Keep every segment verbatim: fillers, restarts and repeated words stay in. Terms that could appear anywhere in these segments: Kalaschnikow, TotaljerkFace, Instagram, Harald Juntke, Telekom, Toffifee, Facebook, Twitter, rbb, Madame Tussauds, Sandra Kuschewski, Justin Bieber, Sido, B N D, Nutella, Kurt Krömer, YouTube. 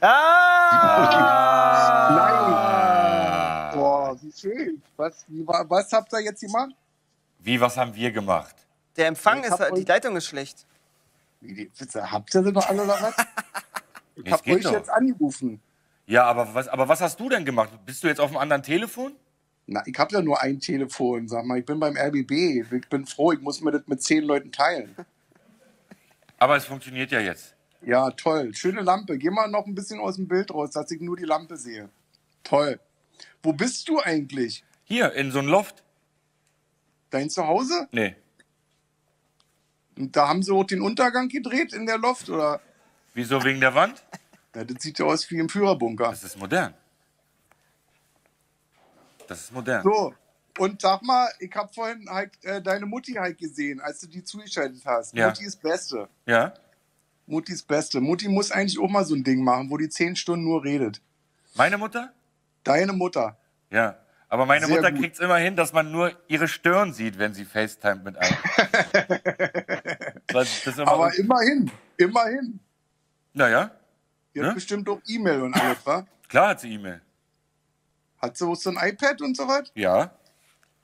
Ah! Nein! Boah, wie schön. Was, wie, was habt ihr jetzt gemacht? Wie, was haben wir gemacht? Der Empfang ich ist, die Leitung ist schlecht. Wie, habt ihr denn noch alle oder was? Ich hab euch doch jetzt angerufen. Ja, aber was, aber was hast du denn gemacht? Bist du jetzt auf einem anderen Telefon? Na, ich habe ja nur ein Telefon, sag mal. Ich bin beim R B B. Ich bin froh, ich muss mir das mit zehn Leuten teilen. Aber es funktioniert ja jetzt. Ja, toll. Schöne Lampe. Geh mal noch ein bisschen aus dem Bild raus, dass ich nur die Lampe sehe. Toll. Wo bist du eigentlich? Hier, in so einem Loft. Dein Zuhause? Nee. Und da haben sie auch den Untergang gedreht in der Loft, oder? Wieso, wegen der Wand? Ja, das sieht ja aus wie im Führerbunker. Das ist modern. Das ist modern. So, und sag mal, ich habe vorhin halt, äh, deine Mutti halt gesehen, als du die zugeschaltet hast. Ja. Mutti ist Beste. Ja. Mutti ist Beste. Mutti muss eigentlich auch mal so ein Ding machen, wo die zehn Stunden nur redet. Meine Mutter? Deine Mutter. Ja, aber meine Sehr Mutter kriegt es immer hin, dass man nur ihre Stirn sieht, wenn sie FaceTime mit einem. das immer aber immerhin, immerhin. Naja. Die ne? hat bestimmt auch E-Mail und alles, wa? Klar hat sie E-Mail. Hat sie auch so ein iPad und so was? Ja.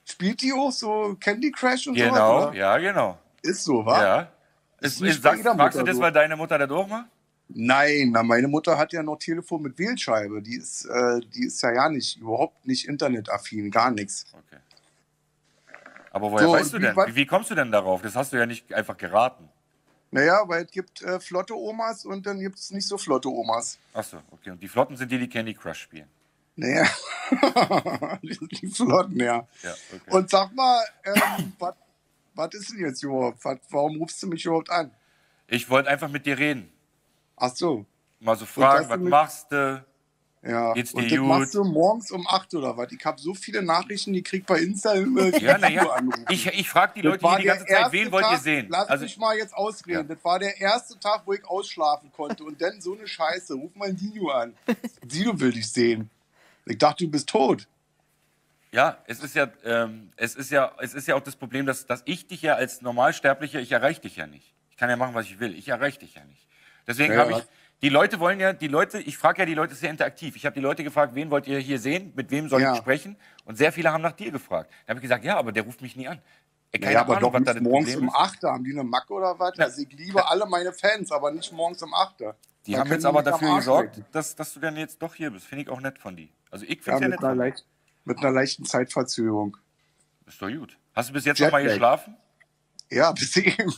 Spielt die auch so Candy Crush und genau, so was? Genau, ja, genau. Ist so, wa? Ja. Ist, ist, sagst, magst du das, so. Weil deine Mutter da doch macht? Nein, na, meine Mutter hat ja noch Telefon mit Wählscheibe. Die ist, äh, die ist ja ja nicht, überhaupt nicht internetaffin, gar nichts. Okay. Aber woher so, weißt du denn? Wie, wie kommst du denn darauf? Das hast du ja nicht einfach geraten. Naja, weil es gibt äh, flotte Omas und dann gibt es nicht so flotte Omas. Achso, okay. Und die Flotten sind die, die Candy Crush spielen? Naja, die, die Flotten, ja. ja okay. Und sag mal, ähm, was ist denn jetzt überhaupt? Wat, warum rufst du mich überhaupt an? Ich wollte einfach mit dir reden. Ach so. Mal so fragen, was machst du? Ja, geht's dir und das gut? Machst du morgens um acht oder was? Ich habe so viele Nachrichten, die krieg bei Insta immer ja, na ja. Ich, ich frage die Leute hier die ganze Zeit, wen wollt ihr sehen? Lass also, mich mal jetzt ausreden. Ja. Das war der erste Tag, wo ich ausschlafen konnte. Und dann so eine Scheiße. Ruf mal ein Sido an. Sido will dich sehen. Ich dachte, du bist tot. Ja, es ist ja, ähm, es ist ja, es ist ja auch das Problem, dass, dass ich dich ja als Normalsterblicher, ich erreiche dich ja nicht. Ich kann ja machen, was ich will. Ich erreiche dich ja nicht. Deswegen ja, habe ich... Die Leute wollen ja, die Leute, ich frage ja die Leute sehr interaktiv. Ich habe die Leute gefragt, wen wollt ihr hier sehen, mit wem soll ja. ich sprechen? Und sehr viele haben nach dir gefragt. Da habe ich gesagt, ja, aber der ruft mich nie an. Er kann ja, aber Ahnung, doch nicht morgens um acht, haben die eine Macke oder was? Also ich liebe alle meine Fans, aber nicht morgens um acht. Die da haben jetzt aber dafür gesorgt, dass, dass du dann jetzt doch hier bist. Finde ich auch nett von dir. Also ich finde ja, ja nett einer leicht, mit einer leichten Zeitverzögerung. Ist doch gut. Hast du bis jetzt Jetlag. noch mal geschlafen? Ja, bis eben.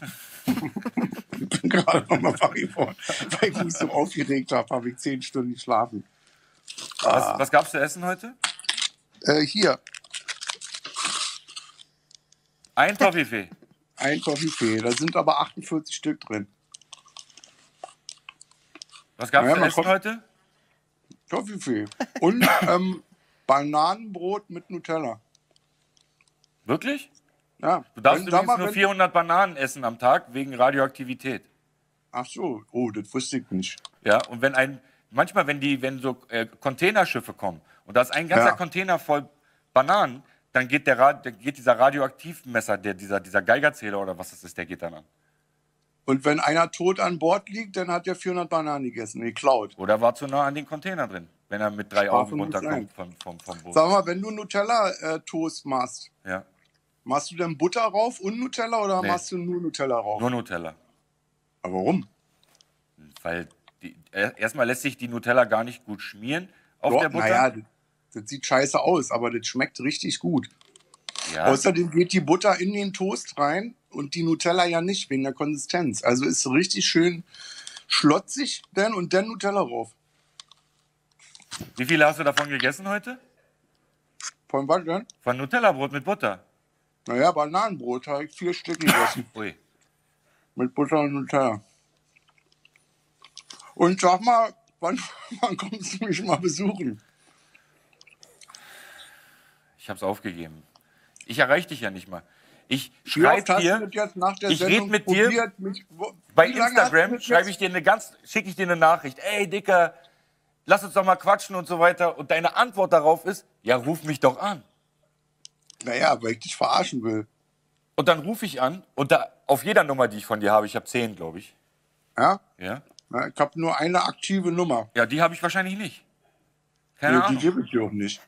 Ich bin gerade nochmal wach geworden, weil ich mich so aufgeregt habe, habe ich zehn Stunden geschlafen. Ah. Was, was gab's zu essen heute? Äh, hier. Ein Toffifee. Ein Toffifee, da sind aber achtundvierzig Stück drin. Was gab's ja, zu essen heute? Toffifee und ähm, Bananenbrot mit Nutella. Wirklich? Ja. Du darfst übrigens mal, nur vierhundert Bananen essen am Tag wegen Radioaktivität. Ach so, oh, das wusste ich nicht. Ja, und wenn ein, manchmal, wenn die, wenn so äh, Containerschiffe kommen und da ist ein ganzer ja. Container voll Bananen, dann geht, der, der, geht dieser Radioaktivmesser, der, dieser, dieser Geigerzähler oder was das ist, der geht dann an. Und wenn einer tot an Bord liegt, dann hat er vierhundert Bananen gegessen, geklaut. Oder war zu nah an den Container drin, wenn er mit drei Sprach Augen runterkommt vom, vom, vom Boot. Sag mal, wenn du Nutella-Toast äh, machst, ja. machst du denn Butter rauf und Nutella oder nee. machst du nur Nutella rauf? Nur Nutella. Aber warum? Weil die, erstmal lässt sich die Nutella gar nicht gut schmieren auf Doch, der Butter. Naja, das, das sieht scheiße aus, aber das schmeckt richtig gut. Ja. Außerdem geht die Butter in den Toast rein und die Nutella ja nicht wegen der Konsistenz. Also ist richtig schön schlotzig denn und dann Nutella rauf. Wie viele hast du davon gegessen heute? Von was denn? Von Nutella-Brot mit Butter. Naja, Bananenbrot habe ich vier Stück gegessen. Ui. Mit Butter und Nutella. Und sag mal, wann, wann kommst du mich mal besuchen? Ich habe es aufgegeben. Ich erreiche dich ja nicht mal. Ich schreibe dir, ich rede mit dir, mich, wo, bei Instagram schreibe ich dir eine ganz, schicke ich dir eine Nachricht. Ey, Dicker, lass uns doch mal quatschen und so weiter. Und deine Antwort darauf ist, ja, ruf mich doch an. Naja, weil ich dich verarschen will. Und dann rufe ich an und da auf jeder Nummer, die ich von dir habe, ich habe zehn, glaube ich. Ja? Ja. Ich habe nur eine aktive Nummer. Ja, die habe ich wahrscheinlich nicht. Keine nee, Ahnung. Die gebe ich dir auch nicht.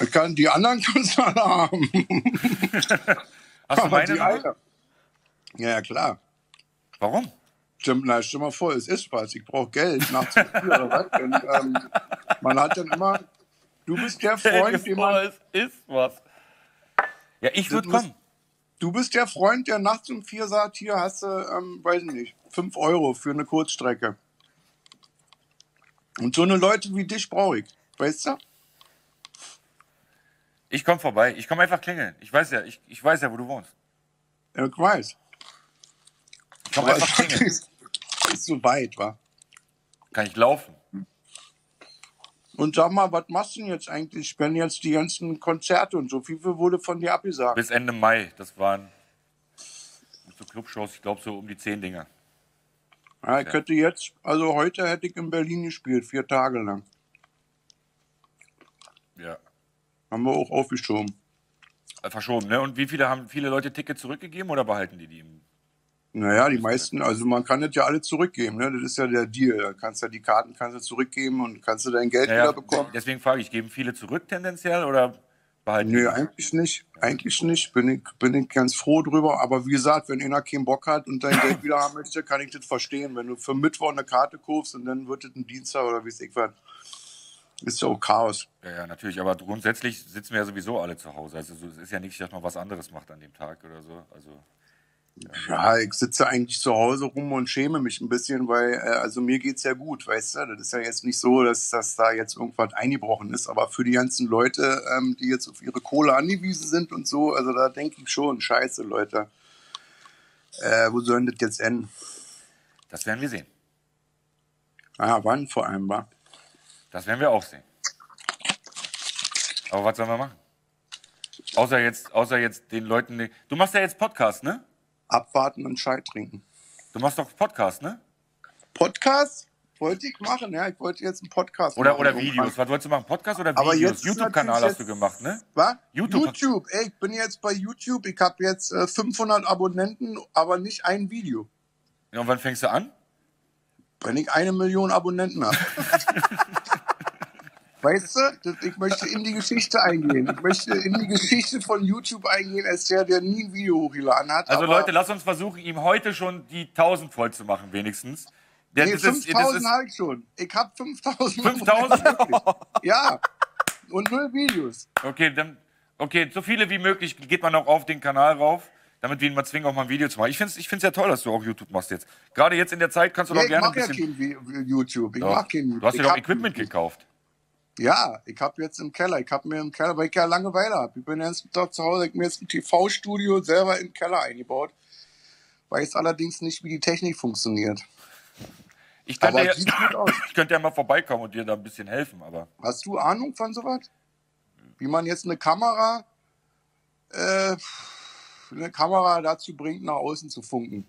Ich kann, die anderen kannst du alle haben. Hast du meine Nummer? Ja, ja, klar. Warum? Stimmt, nein, stimmt mal voll. Es ist was. Ich brauche Geld nach zu viel oder was. Und, ähm, man hat dann immer, du bist der Freund, der man... Es ist was. Ja, ich würde kommen. Du bist der Freund, der nachts um vier sagt, hier hast du, ähm, weiß nicht, fünf Euro für eine Kurzstrecke. Und so eine Leute wie dich brauche ich, weißt du? Ich komme vorbei, ich komme einfach klingeln. Ich weiß ja, ich, ich weiß ja, wo du wohnst. Ja, ich weiß. Ich komme einfach klingeln. Ist so weit, wa? Kann ich laufen. Und sag mal, was machst du denn jetzt eigentlich, wenn jetzt die ganzen Konzerte und so, wie viel wurde von dir abgesagt? Bis Ende Mai, das waren so Clubshows, ich glaube so um die zehn Dinger. Ja, ich hätte jetzt, also heute hätte ich in Berlin gespielt, vier Tage lang. Ja. Haben wir auch aufgeschoben. Verschoben, ne? Und wie viele haben viele Leute Tickets zurückgegeben oder behalten die die? Naja, die meisten, also man kann das ja alle zurückgeben, ne? Das ist ja der Deal. Da kannst ja die Karten kannst du zurückgeben und kannst du dein Geld naja, wieder bekommen. Deswegen frage ich, geben viele zurück tendenziell oder behalten nee, die? Nö, eigentlich nicht. Eigentlich nicht. Bin ich, bin ich ganz froh drüber. Aber wie gesagt, wenn einer keinen Bock hat und dein Geld wieder haben möchte, kann ich das verstehen. Wenn du für Mittwoch eine Karte kaufst und dann wird es ein Dienstag oder wie es ich war, ist ja auch Chaos. Ja, ja, natürlich. Aber grundsätzlich sitzen wir ja sowieso alle zu Hause. Also es ist ja nicht, dass man was anderes macht an dem Tag oder so. Also... Ja, ich sitze eigentlich zu Hause rum und schäme mich ein bisschen, weil, also mir geht's ja gut, weißt du, das ist ja jetzt nicht so, dass, dass da jetzt irgendwas eingebrochen ist, aber für die ganzen Leute, ähm, die jetzt auf ihre Kohle angewiesen sind und so, also da denke ich schon, scheiße, Leute, äh, wo soll denn das jetzt enden? Das werden wir sehen. Ah, wann vor allem, war? Das werden wir auch sehen. Aber was sollen wir machen? Außer jetzt, außer jetzt den Leuten, du machst ja jetzt Podcast, ne? Abwarten und Schei trinken. Du machst doch Podcast, ne? Podcast? Wollte ich machen, ja. Ich wollte jetzt einen Podcast oder, machen. Oder Videos. Was wolltest du machen? Podcast oder Videos? Aber jetzt YouTube-Kanal hast du gemacht, ne? Was? YouTube. YouTube. Ey, ich bin jetzt bei YouTube. Ich habe jetzt äh, fünfhundert Abonnenten, aber nicht ein Video. Ja, und wann fängst du an? Wenn ich eine Million Abonnenten habe. Weißt du, ich möchte in die Geschichte eingehen. Ich möchte in die Geschichte von YouTube eingehen, als der, der nie ein Video hochgeladen hat. Also Leute, lasst uns versuchen, ihm heute schon die tausend voll zu machen, wenigstens. Nee, fünftausend habe ich schon. Ich habe fünftausend. fünftausend? Ja, und null Videos. Okay, dann, okay, so viele wie möglich geht man auch auf den Kanal rauf, damit wir ihn mal zwingen, auch mal ein Video zu machen. Ich finde es ich find's ja toll, dass du auch YouTube machst jetzt. Gerade jetzt in der Zeit kannst du nee, doch gerne ein bisschen... Ich mache ja kein YouTube. Ich doch. Mach kein YouTube. Du hast dir doch Equipment YouTube gekauft. Ja, ich habe jetzt im Keller, ich habe mir im Keller, weil ich ja Langeweile habe. Ich bin jetzt da zu Hause, ich habe mir jetzt ein T V-Studio selber im Keller eingebaut. Weiß allerdings nicht, wie die Technik funktioniert. Ich könnte, ja, ich könnte ja mal vorbeikommen und dir da ein bisschen helfen, aber... Hast du Ahnung von sowas? Wie man jetzt eine Kamera, äh, eine Kamera dazu bringt, nach außen zu funken?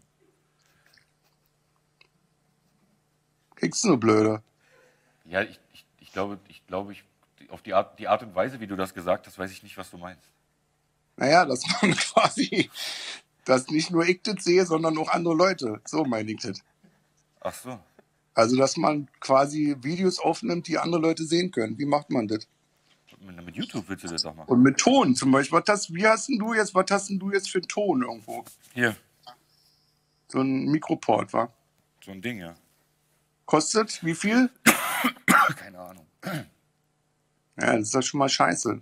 Kriegst du eine Blöde? Ja, ich... Ich glaube, ich glaube, ich, auf die Art, die Art und Weise, wie du das gesagt hast, weiß ich nicht, was du meinst. Naja, dass man quasi, dass nicht nur ich das sehe, sondern auch andere Leute. So meine ich das. Ach so. Also, dass man quasi Videos aufnimmt, die andere Leute sehen können. Wie macht man das? Mit YouTube willst du das auch machen. Und mit Ton zum Beispiel. Was hast, wie hast denn du jetzt, was hast denn du jetzt für einen Ton irgendwo? Hier. So ein Mikroport, wa? So ein Ding, ja. Kostet wie viel? Keine Ahnung. Ja, das ist doch schon mal scheiße.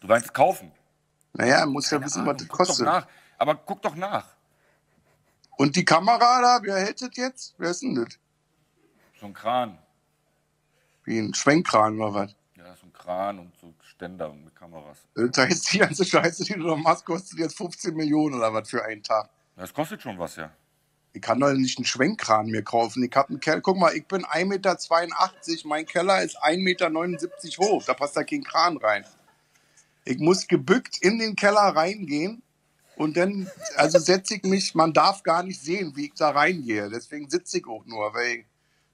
Du meinst kaufen? Naja, muss ja wissen, Ahnung, was das kostet. Doch nach. Aber guck doch nach. Und die Kamera da, wer hält das jetzt? Wer ist denn das? So ein Kran. Wie ein Schwenkkran oder was? Ja, so ein Kran und so Ständer mit Kameras. Das heißt, die ganze Scheiße, die du noch machst, kostet jetzt fünfzehn Millionen oder was für einen Tag. Das kostet schon was, ja. Ich kann doch nicht einen Schwenkkran mir kaufen. Ich hab einen Keller. Guck mal, ich bin ein Meter zweiundachtzig, mein Keller ist ein Meter neunundsiebzig hoch. Da passt da kein Kran rein. Ich muss gebückt in den Keller reingehen und dann, also setze ich mich, man darf gar nicht sehen, wie ich da reingehe. Deswegen sitze ich auch nur. Weil ich,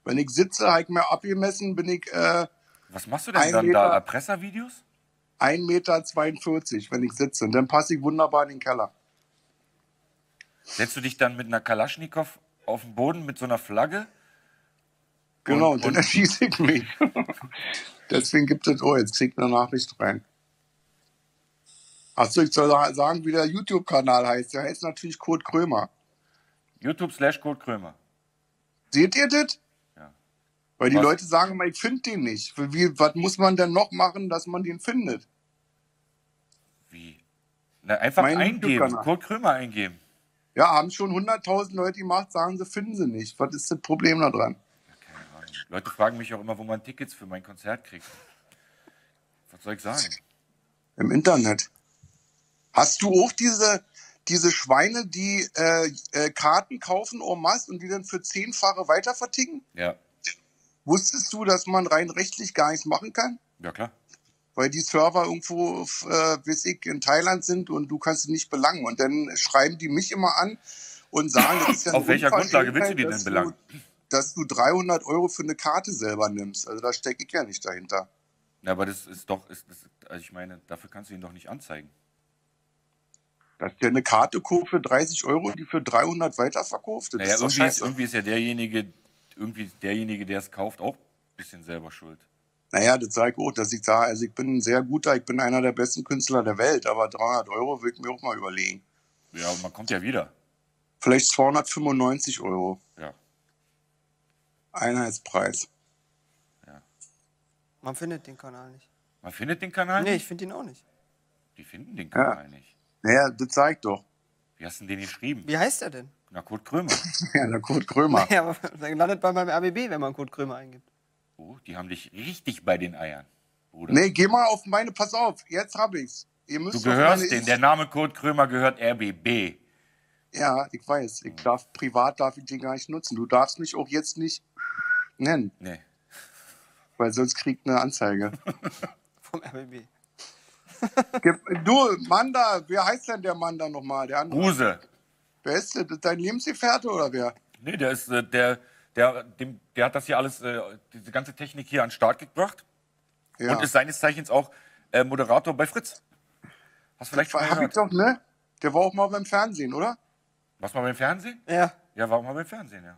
wenn ich sitze, habe ich mir abgemessen, bin ich. Äh, Was machst du denn dann Meter, da? Erpresservideos? ein Meter zweiundvierzig, wenn ich sitze. Und dann passe ich wunderbar in den Keller. Setzt du dich dann mit einer Kalaschnikow auf den Boden mit so einer Flagge? Genau, und, und dann erschieße ich mich. Deswegen gibt es, oh, jetzt kriegt eine Nachricht rein. Achso, ich soll sagen, wie der YouTube-Kanal heißt. Der heißt natürlich Kurt Krömer. YouTube slash Kurt Krömer. Seht ihr das? Ja. Weil die was? Leute sagen immer, ich finde den nicht. Wie, was muss man denn noch machen, dass man den findet? Wie? Na, einfach mein eingeben, Kurt Krömer eingeben. Ja, haben schon hunderttausend Leute gemacht, sagen sie, finden sie nicht. Was ist das Problem da dran? Leute fragen mich auch immer, wo man Tickets für mein Konzert kriegt. Was soll ich sagen? Im Internet. Hast du auch diese, diese Schweine, die äh, äh, Karten kaufen en masse und die dann für zehnfache weiter verticken? Ja. Wusstest du, dass man rein rechtlich gar nichts machen kann? Ja, klar. Weil die Server irgendwo, äh, weiß ich, in Thailand sind und du kannst sie nicht belangen. Und dann schreiben die mich immer an und sagen, das ist ja... Auf welcher Grundlage willst du die denn belangen? Dass du dreihundert Euro für eine Karte selber nimmst. Also da stecke ich ja nicht dahinter. Na, aber das ist doch, ist, ist, also ich meine, dafür kannst du ihn doch nicht anzeigen. Dass der eine Karte kauft für dreißig Euro, die für dreihundert weiterverkauft. Naja, ist irgendwie, ist, irgendwie ist ja derjenige, irgendwie derjenige, der es kauft, auch ein bisschen selber schuld. Naja, das sage ich auch, dass ich sage, also ich bin ein sehr guter, ich bin einer der besten Künstler der Welt, aber dreihundert Euro würde ich mir auch mal überlegen. Ja, man kommt ja wieder. Vielleicht zweihundertfünfundneunzig Euro. Ja. Einheitspreis. Ja. Man findet den Kanal nicht. Man findet den Kanal nicht? Nee, ich finde ihn auch nicht. Die finden den Kanal ja. nicht. Naja, das zeigt doch. Wie hast du den geschrieben? Wie heißt er denn? Na, Kurt Krömer. Ja, na, Kurt Krömer. Ja, aber dann landet bei meinem R B B, wenn man Kurt Krömer eingibt. Oh, die haben dich richtig bei den Eiern, Bruder. Nee, geh mal auf meine, pass auf, jetzt hab ich's. Ihr müsst, du gehörst den, der Name Kurt Krömer gehört R B B. Ja, ich weiß. Ich darf, privat darf ich den gar nicht nutzen. Du darfst mich auch jetzt nicht nennen. Nee. Weil sonst kriegt eine Anzeige. Vom R B B. Du, Manda, wer heißt denn der Manda nochmal? Der andere? Ruse. Wer ist denn? Dein Lebensgefährte oder wer? Nee, der ist, äh, der, der, dem, der hat das hier alles, äh, diese ganze Technik hier an den Start gebracht. Ja. Und ist seines Zeichens auch äh, Moderator bei Fritz. Hast vielleicht schon mal gehört? Hab ich doch, ne? Der war auch mal beim Fernsehen, oder? Warst du mal beim Fernsehen? Ja. Ja, war auch mal beim Fernsehen, ja.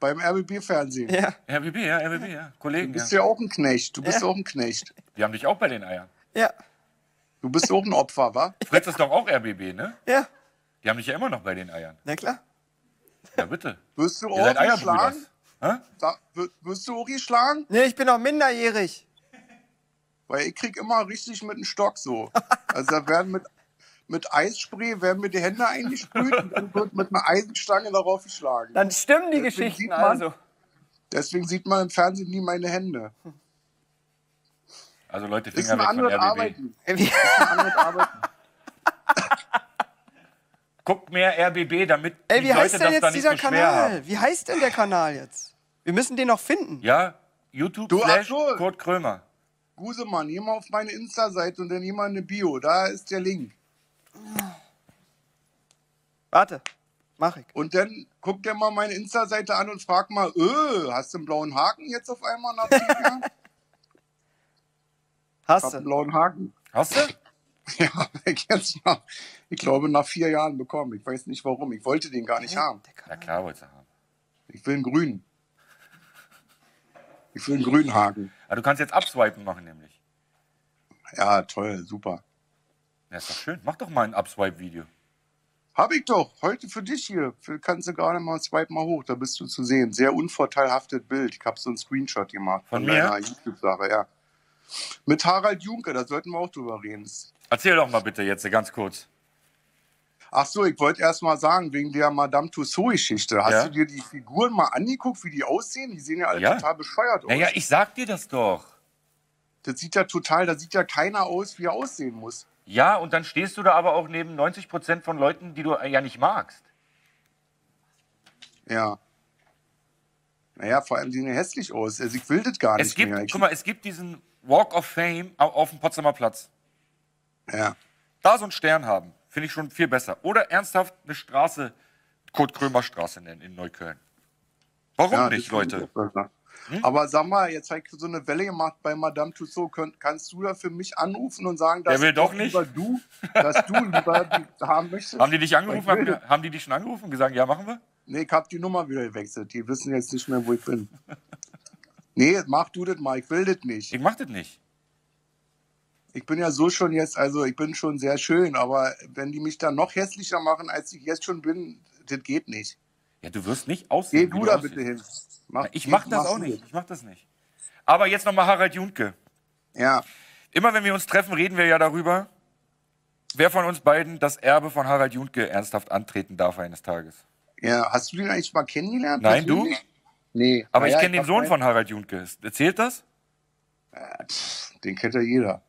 Beim R B B-Fernsehen? Ja. R B B, ja, R B B, ja. Kollegen, du bist ja, ja auch ein Knecht, du bist ja auch ein Knecht. Die haben dich auch bei den Eiern. Ja. Du bist auch ein Opfer, wa? Fritz ist doch auch R B B, ne? Ja. Die haben dich ja immer noch bei den Eiern. Na klar. Ja, bitte. Wirst du auch geschlagen? Da, wirst du auch geschlagen? Nee, ich bin auch minderjährig. Weil ich krieg immer richtig mit dem Stock so. Also da werden mit... Mit Eisspray werden mir die Hände eingesprüht und dann wird mit einer Eisenstange darauf geschlagen. Dann stimmen die deswegen Geschichten man, also. Deswegen sieht man im Fernsehen nie meine Hände. Also Leute, Finger weg von R B B. Arbeiten. Arbeiten. Guckt mehr R B B, damit Ey, wie die heißt Leute denn das jetzt da nicht dieser Kanal? Haben. Wie heißt denn der Kanal jetzt? Wir müssen den noch finden. Ja, YouTube slash Kurt Krömer. Gusemann, geh mal auf meine Insta-Seite und dann geh mal in eine Bio. Da ist der Link. Warte, mach ich. Und dann guck dir mal meine Insta-Seite an und frag mal, öh, hast du einen blauen Haken jetzt auf einmal nach dem Hast du? Ich hab einen blauen Haken. Hast du? Ja, ich, jetzt mal, ich glaube nach vier Jahren bekommen. Ich weiß nicht warum. Ich wollte den gar nicht ja, haben. Na klar wollte ich haben. Ich will einen grünen. Ich will einen grünen Haken. Aber du kannst jetzt abswipen machen nämlich. Ja, toll, super. Ja, ist doch schön. Mach doch mal ein Upswipe-Video. Hab ich doch. Heute für dich hier. Kannst du gerade mal swipe mal hoch. Da bist du zu sehen. Sehr unvorteilhaftes Bild. Ich habe so einen Screenshot gemacht. Von, von mir? YouTube-Sache, ja. Mit Harald Juncker. Da sollten wir auch drüber reden. Erzähl doch mal bitte jetzt ganz kurz. Ach so, ich wollte erst mal sagen, wegen der Madame Tussauds-Geschichte. Hast ja? du dir die Figuren mal angeguckt, wie die aussehen? Die sehen ja alle ja? total bescheuert aus. Naja, ich sag dir das doch. Das sieht ja total, da sieht ja keiner aus, wie er aussehen muss. Ja, und dann stehst du da aber auch neben neunzig Prozent von Leuten, die du ja nicht magst. Ja. Naja, vor allem die sehen hässlich aus. Also ich will das gar nicht es gibt, mehr. Guck mal, es gibt diesen Walk of Fame auf dem Potsdamer Platz. Ja. Da so einen Stern haben, finde ich schon viel besser. Oder ernsthaft eine Straße, Kurt-Krömer-Straße nennen in Neukölln. Warum ja, nicht, Leute? Hm? Aber sag mal, jetzt hat so eine Welle gemacht bei Madame Tussauds. Könnt, kannst du da für mich anrufen und sagen, dass, will doch nicht. Lieber du, dass du lieber haben möchtest? Haben die dich angerufen? Haben, haben die dich schon angerufen und gesagt, ja, machen wir? Nee, ich habe die Nummer wieder gewechselt. Die wissen jetzt nicht mehr, wo ich bin. Nee, mach du das mal. Ich will das nicht. Ich mach das nicht. Ich bin ja so schon jetzt, also ich bin schon sehr schön, aber wenn die mich dann noch hässlicher machen, als ich jetzt schon bin, das geht nicht. Ja, du wirst nicht aussehen. Geh du da bitte hin. Mach, ich mach das auch nicht. Ich mach das nicht. Aber jetzt nochmal Harald Juntke. Ja. Immer wenn wir uns treffen, reden wir ja darüber, wer von uns beiden das Erbe von Harald Juntke ernsthaft antreten darf eines Tages. Ja, hast du den eigentlich mal kennengelernt? Nein, du? Nee. Aber ich kenne den Sohn von Harald Juntke. Erzählt das? Ja, pff, den kennt ja jeder.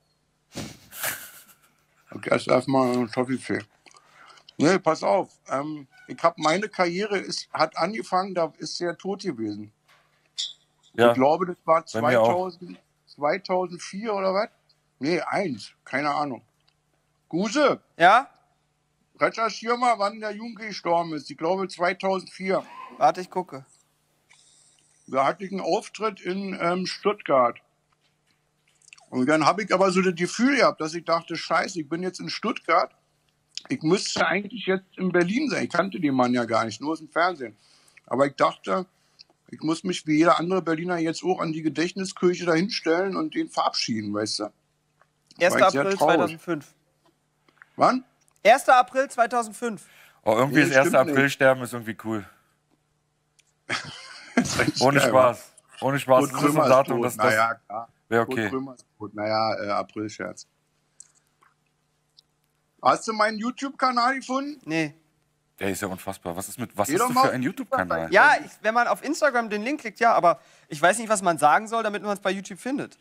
Okay, erst erstmal einen Toffifee. Nee, pass auf. Ähm, ich habe meine Karriere ist, hat angefangen, da ist der tot gewesen. Ja, ich glaube, das war zweitausend, zweitausendvier oder was? Nee, eins. Keine Ahnung. Guse? Ja? Recherchier mal, wann der Junge gestorben ist. Ich glaube zweitausendvier. Warte, ich gucke. Da hatte ich einen Auftritt in ähm, Stuttgart. Und dann habe ich aber so das Gefühl gehabt, dass ich dachte, scheiße, ich bin jetzt in Stuttgart. Ich müsste eigentlich jetzt in Berlin sein. Ich kannte den Mann ja gar nicht, nur aus dem Fernsehen. Aber ich dachte, ich muss mich wie jeder andere Berliner jetzt auch an die Gedächtniskirche dahinstellen und den verabschieden, weißt du. erster April zweitausendfünf. Wann? erster April zweitausendfünf. Oh, irgendwie nee, ist erster April sterben ist irgendwie cool. ist Ohne geil, Spaß. Ohne Spaß. Kurt Krömer ist Datum, das, das naja, klar. Wäre okay. Gut, naja, äh, April-Scherz. Hast du meinen YouTube-Kanal gefunden? Nee. Der ist ja unfassbar. Was ist mit was ist für ein YouTube-Kanal? Ja, ich, wenn man auf Instagram den Link klickt, ja, aber ich weiß nicht, was man sagen soll, damit man es bei YouTube findet.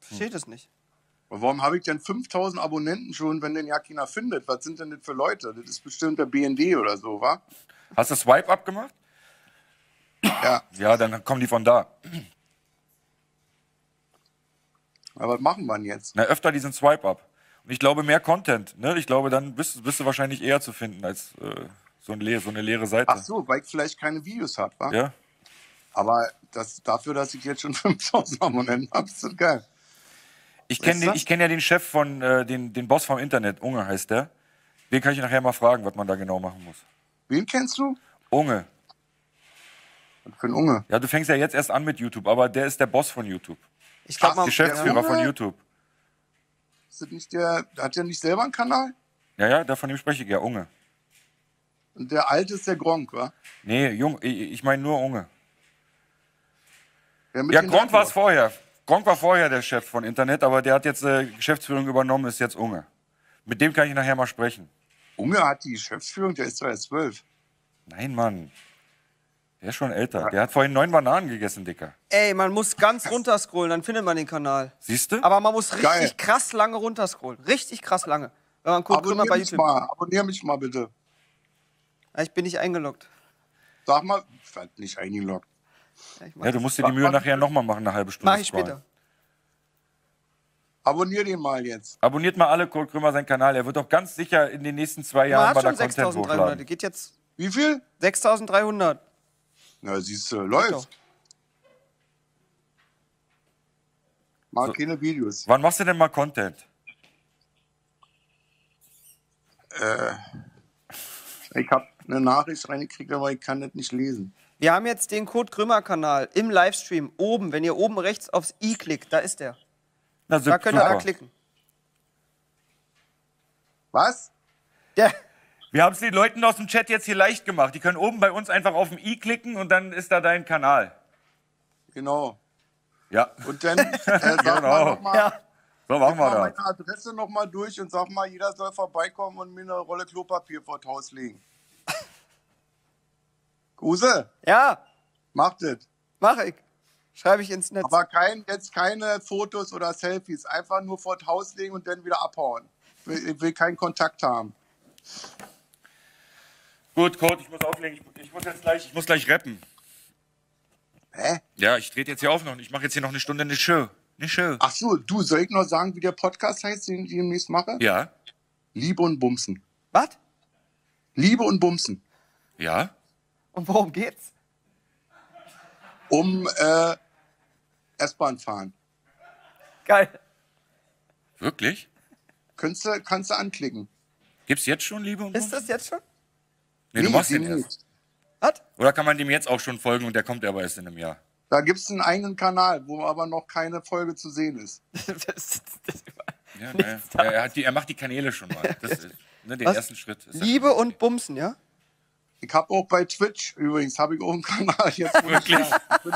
Versteht es nicht. Und warum habe ich denn fünftausend Abonnenten schon, wenn den ja keiner findet? Was sind denn das für Leute? Das ist bestimmt der B N D oder so, wa? Hast du Swipe-Up gemacht? Ja. Ja, dann kommen die von da. Aber was machen wir denn jetzt? Na, öfter diesen Swipe-Up. Und ich glaube, mehr Content. Ne? Ich glaube, dann bist, bist du wahrscheinlich eher zu finden als äh, so, ein so eine leere Seite. Ach so, weil ich vielleicht keine Videos habe, wa? Ja. Aber das, dafür, dass ich jetzt schon fünftausend Abonnenten habe, ist das geil. Ich kenne kenn ja den Chef von, äh, den, den Boss vom Internet, Unge heißt der. Den kann ich nachher mal fragen, was man da genau machen muss. Wen kennst du? Unge. Was für ein Unge? Ja, du fängst ja jetzt erst an mit YouTube, aber der ist der Boss von YouTube. Ich glaube mal, Geschäftsführer von YouTube. Ist das nicht der, hat der nicht selber einen Kanal? Ja, ja, davon ihm spreche ich ja, Unge. Und der Alte ist der Gronk, wa? Nee, Jung, ich, ich meine nur Unge. Ja, Gronk war es vorher. Gronk war vorher der Chef von Internet, aber der hat jetzt äh, Geschäftsführung übernommen, ist jetzt Unge. Mit dem kann ich nachher mal sprechen. Unge hat die Geschäftsführung, der ist zwar jetzt zwölf. Nein, Mann. Der ist schon älter. Der hat vorhin neun Bananen gegessen, Dicker. Ey, man muss ganz runterscrollen, dann findet man den Kanal. Siehst du? Aber man muss richtig Geil. krass lange runterscrollen. Richtig krass lange. Wenn man guckt, abonnier, bei mich mal. Abonnier mich mal, bitte. Ja, ich bin nicht eingeloggt. Sag mal, ich werd nicht eingeloggt. Ja, ich ja, du musst dir die Mühe nachher nochmal machen, eine halbe Stunde. Mach ich scrollen. später. Abonnier den mal jetzt. Abonniert mal alle Kurt Krömer seinen Kanal. Er wird doch ganz sicher in den nächsten zwei Jahren bei der Content hochladen. Geht jetzt Wie viel? sechstausenddreihundert. Na, siehst du, läuft. Mal so. Keine Videos. Wann machst du denn mal Content? Äh, ich habe eine Nachricht reingekriegt, aber ich kann das nicht lesen. Wir haben jetzt den Kurt Krömer-Kanal im Livestream oben. Wenn ihr oben rechts aufs i klickt, da ist der. Na, da könnt ihr da klicken. Was? Der... Wir haben es den Leuten aus dem Chat jetzt hier leicht gemacht. Die können oben bei uns einfach auf den i klicken und dann ist da dein Kanal. Genau. Ja. Und dann äh, sag genau. mal noch mal, ja. so machen wir das. Meine Adresse noch mal durch und sag mal, jeder soll vorbeikommen und mir eine Rolle Klopapier vor das Haus legen. Guse? Ja. Mach das. Mach ich. Schreibe ich ins Netz. Aber kein, jetzt keine Fotos oder Selfies. Einfach nur vor das Haus legen und dann wieder abhauen. Ich will, ich will keinen Kontakt haben. Gut, Kurt, ich muss auflegen. Ich, ich muss jetzt gleich, ich muss gleich rappen. Hä? Ja, ich trete jetzt hier auf noch. Ich mache jetzt hier noch eine Stunde eine Show. Eine Show. Ach so, du, soll ich noch sagen, wie der Podcast heißt, den ich demnächst mache? Ja. Liebe und Bumsen. Was? Liebe und Bumsen. Ja. Und worum geht's? um äh, S-Bahn fahren. Geil. Wirklich? Kannst du, kannst du anklicken. Gibt's jetzt schon, Liebe und Wunsch? Ist das jetzt schon? Nee, nee, du machst den erst. Was? Oder kann man dem jetzt auch schon folgen und der kommt aber erst in einem Jahr? Da gibt es einen eigenen Kanal, wo aber noch keine Folge zu sehen ist. das, das ja, ne, er, hat die, er macht die Kanäle schon mal. Das ist, ne, den Was? ersten Schritt. Ist Liebe ja und Bumsen, ja? Ich habe auch bei Twitch übrigens, habe ich auch einen Kanal jetzt. Wirklich? Bin,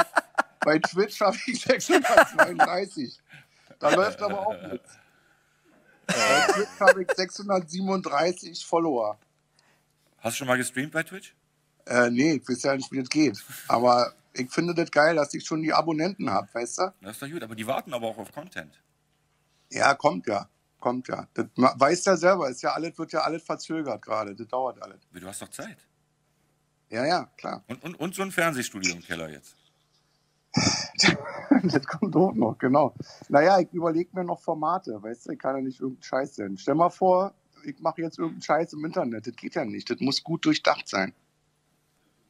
bei Twitch habe ich sechshundertzweiunddreißig. Da läuft aber auch nichts. Bei Twitch habe ich sechshundertsiebenunddreißig Follower. Hast du schon mal gestreamt bei Twitch? Äh, nee, ich weiß ja nicht, wie das geht. Aber ich finde das geil, dass ich schon die Abonnenten habe, weißt du? Das ist doch gut, aber die warten aber auch auf Content. Ja, kommt ja. Kommt ja. Das weißt ja selber, ist ja alles, wird ja alles verzögert gerade. Das dauert alles. Du hast doch Zeit. Ja, ja, klar. Und, und, und so ein Fernsehstudio im Keller jetzt. Das kommt auch noch, genau. Naja, ich überlege mir noch Formate, weißt du, ich kann ja nicht irgendeinen Scheiß senden. Stell mal vor, ich mache jetzt irgendeinen Scheiß im Internet, das geht ja nicht, das muss gut durchdacht sein.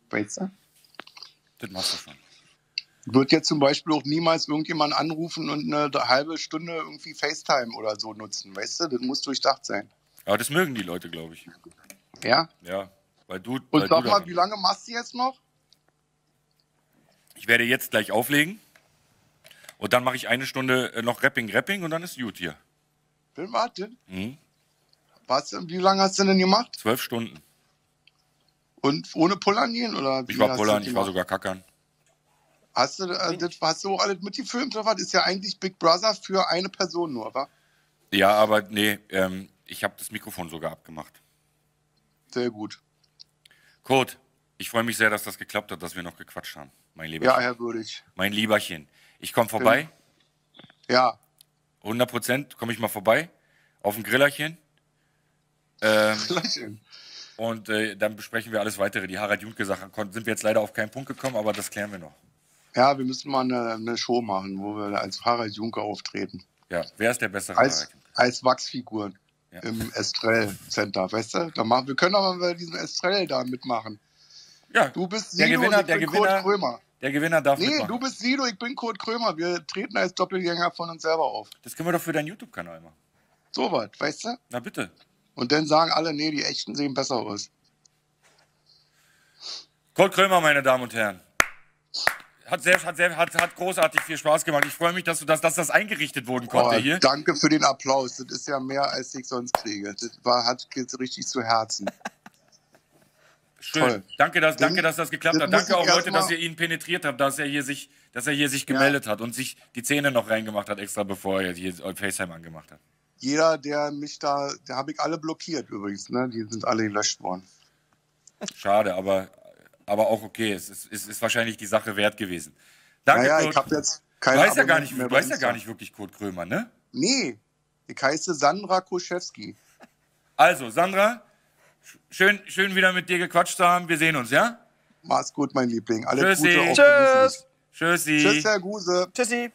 Weißt du? Das machst du schon. Wird jetzt zum Beispiel auch niemals irgendjemand anrufen und eine halbe Stunde irgendwie FaceTime oder so nutzen, weißt du, das muss durchdacht sein. Aber das mögen die Leute, glaube ich. Ja? Ja, weil du... Und weil sag du mal, wie lange machst du jetzt noch? Ich werde jetzt gleich auflegen und dann mache ich eine Stunde noch Rapping, Rapping und dann ist gut hier. Bin warten. Mhm. Was, wie lange hast du denn gemacht? Zwölf Stunden. Und ohne Pullern gehen? Oder ich war Pullern, ich war sogar Kackern. Hast du, äh, das, hast du auch alles mitgefilmt oder was? Ist ja eigentlich Big Brother für eine Person nur, wa? Ja, aber nee, ähm, ich habe das Mikrofon sogar abgemacht. Sehr gut. Kurt, ich freue mich sehr, dass das geklappt hat, dass wir noch gequatscht haben. Mein Lieberchen. Ja, Herr Würdig. Mein Lieberchen. Ich komme vorbei. Ja. hundert Prozent komme ich mal vorbei. Auf ein Grillerchen. Ähm, Grillerchen. Und äh, dann besprechen wir alles Weitere. Die Harald-Junke-Sachen sind wir jetzt leider auf keinen Punkt gekommen, aber das klären wir noch. Ja, wir müssen mal eine, eine Show machen, wo wir als Harald-Junke auftreten. Ja, wer ist der bessere als, als Wachsfiguren ja. Im Estrell-Center, weißt du? Da machen, wir können aber bei diesem Estrell da mitmachen. Ja, du bist Sido, der Gewinner, ich der bin Gewinner, Kurt Krömer. Der Gewinner darf nee, mitmachen. Du bist Sido, ich bin Kurt Krömer. Wir treten als Doppelgänger von uns selber auf. Das können wir doch für deinen YouTube-Kanal machen. So was, weißt du? Na bitte. Und dann sagen alle, nee, die Echten sehen besser aus. Kurt Krömer, meine Damen und Herren. Hat, sehr, hat, sehr, hat, hat großartig viel Spaß gemacht. Ich freue mich, dass, du das, dass das eingerichtet wurden konnte oh, hier. Danke für den Applaus. Das ist ja mehr, als ich sonst kriege. Das war, hat geht's richtig zu Herzen. Schön. Toll. Danke, dass, danke, dass das geklappt das hat. Danke auch, Leute, dass ihr ihn penetriert habt, dass er hier sich, dass er hier sich gemeldet ja. hat und sich die Zähne noch reingemacht hat, extra bevor er hier FaceTime angemacht hat. Jeder, der mich da, da habe ich alle blockiert übrigens, ne? Die sind alle gelöscht worden. Schade, aber, aber auch okay. Es ist, ist, ist wahrscheinlich die Sache wert gewesen. Danke, naja, Kurt. Ich hab jetzt keine du weißt ja gar nicht, du weißt ja gar nicht wirklich Kurt Krömer, ne? Nee, ich heiße Sandra Kuschewski. Also, Sandra... Schön, schön wieder mit dir gequatscht zu haben. Wir sehen uns, ja? Mach's gut, mein Liebling. Alles Gute. Tschüss. Tschüssi. Tschüss, Herr Guse. Tschüssi.